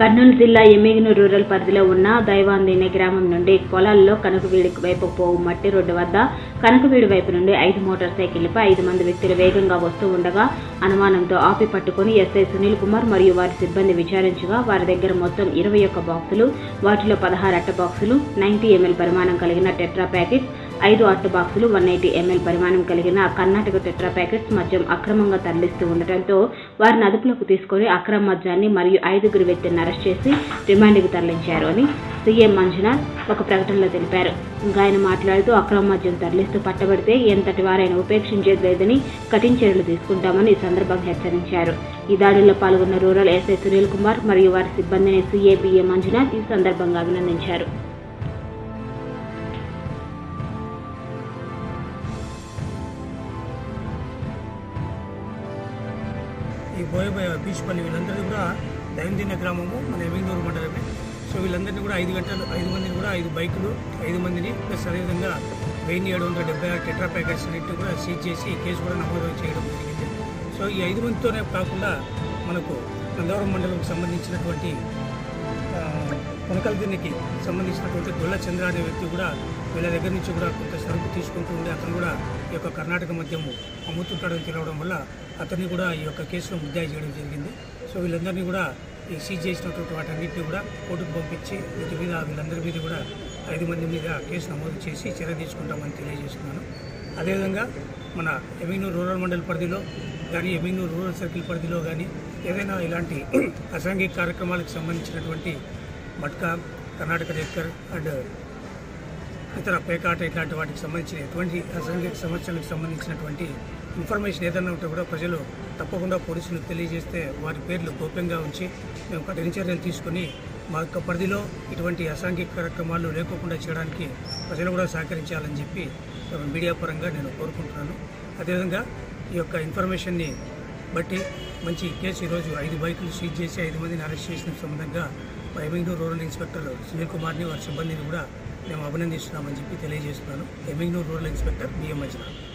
కర్నూలు జిల్లా ఎమ్మిగనూరు రూరల్ పరిధిలో ఉన్న దైవాందేన గ్రామం నుండి పొలాల్లో కనకవీడు వైపు పోవు మట్టి రోడ్డు వద్ద కనకవీడు వైపు నుండి 5 మోటార్ సైకిళ్లపై 5 మంది వ్యక్తులు వేగంగా వస్తూ ఉండగా అనుమానంతో ఆపి పట్టుకొని ఎస్ఐ సునీల్ కుమార్ మరియు వారి సిబ్బంది విచారించగా వారి దగ్గర మొత్తం 21 బాక్సులు, వాటిలో 16 అట్ట బాక్సులు, 90 ml పరిమాణం కలిగిన టెట్రా ప్యాకెట్స్, 5 అట్ట బాక్సులు, 180 ml పరిమాణం కలిగిన కర్ణాటక టెట్రా ప్యాకెట్స్ మద్యం అక్రమంగా తరలిస్తూ ఉండటంతో వారిని అదుపులోకి తీసుకొని అక్రమ మద్యాన్ని మరియు 5 వ్యక్తులను అరెస్ట్ చేసి రిమాండ్కు తరలించారు అని సీఎం మంజునాథ్ ఒక ప్రకటనలో తెలిపారు. ఆయన మాట్లాడుతూ అక్రమ మద్యం తరలిస్తూ పట్టబడితే ఎంతటి వారైనా ఉపేక్షించేది లేదని కఠిన చర్యలు తీసుకుంటామని ఈ సందర్భంగా హెచ్చరించారు. ఈ దాడుల్లో పాల్గొన్న రూరల్ ఎస్ఐ సునీల్ కుమార్ మరియు వారి సిబ్బందిని సీఏబీఏ మంజునాథ్ ఈ సందర్భంగా అభినందించారు. ఈ బీచ్పల్లి వీళ్ళందరినీ కూడా దైవందిన గ్రామము మన ఎమ్మిగనూరు మండలమే. సో వీళ్ళందరినీ కూడా 5 మందిని కూడా 5 బైకులు, 5 మందిని ప్లస్ అదేవిధంగా 1776 టెట్రా ప్యాకెట్స్ అన్నింటినీ కూడా సీజ్ చేసి కేసు కూడా నమోదు చేయడం జరిగింది. సో ఈ 5 మందితోనే కాకుండా మనకు నందవరం మండలంకు సంబంధించినటువంటి కొనకల్దిన్నికి సంబంధించినటువంటి గొల్ల చంద్ర అనే వ్యక్తి కూడా వీళ్ళ దగ్గర నుంచి కూడా కొంత సరుకు తీసుకుంటూ ఉండి అతను కూడా ఈ యొక్క కర్ణాటక మద్యము అమ్ముతుంటాడని తెలవడం వల్ల అతన్ని కూడా ఈ యొక్క కేసులో ముద్దాయి చేయడం జరిగింది. సో వీళ్ళందరినీ కూడా ఈ సీజ్ చేసినటువంటి వాటన్నింటినీ కూడా కోర్టుకు పంపించి వీటి మీద వీళ్ళందరి మీద కూడా 5 మంది మీద కేసు నమోదు చేసి చర్య తీసుకుంటామని తెలియజేస్తున్నాను. అదేవిధంగా మన ఎమ్మిగనూరు రూరల్ మండల పరిధిలో కానీ ఎమ్మిగనూరు రూరల్ సర్కిల్ పరిధిలో కానీ ఏదైనా ఇలాంటి అసాంఘిక కార్యక్రమాలకు సంబంధించినటువంటి మట్కా, కర్ణాటక రేకర్ అండ్ ఇతర పేకాట ఇట్లాంటి వాటికి సంబంధించిన ఎటువంటి అసాంఘిక సమస్యలకు సంబంధించినటువంటి ఇన్ఫర్మేషన్ ఏదైనా ఉంటే కూడా ప్రజలు తప్పకుండా పోలీసులకు తెలియజేస్తే వారి పేర్లు గోప్యంగా ఉంచి మేము కఠిన చర్యలు తీసుకుని మా యొక్క పరిధిలో ఇటువంటి అసాంఘిక కార్యక్రమాలు లేకుండా చేయడానికి ప్రజలు కూడా సహకరించాలని చెప్పి మీడియా పరంగా నేను కోరుకుంటున్నాను. అదేవిధంగా ఈ యొక్క ఇన్ఫర్మేషన్ని బట్టి మంచి కేసు ఈరోజు 5 బైకులు సీజ్ చేసి 5 మందిని అరెస్ట్ చేసిన సంబంధంగా ఎమ్మిగనూరు రూరల్ ఇన్స్పెక్టర్ సునీల్ కుమార్ని వారి సిబ్బందిని కూడా మేము అభినందిస్తున్నామని చెప్పి తెలియజేస్తున్నాను. Emmiganur rural inspector BM Manjunath.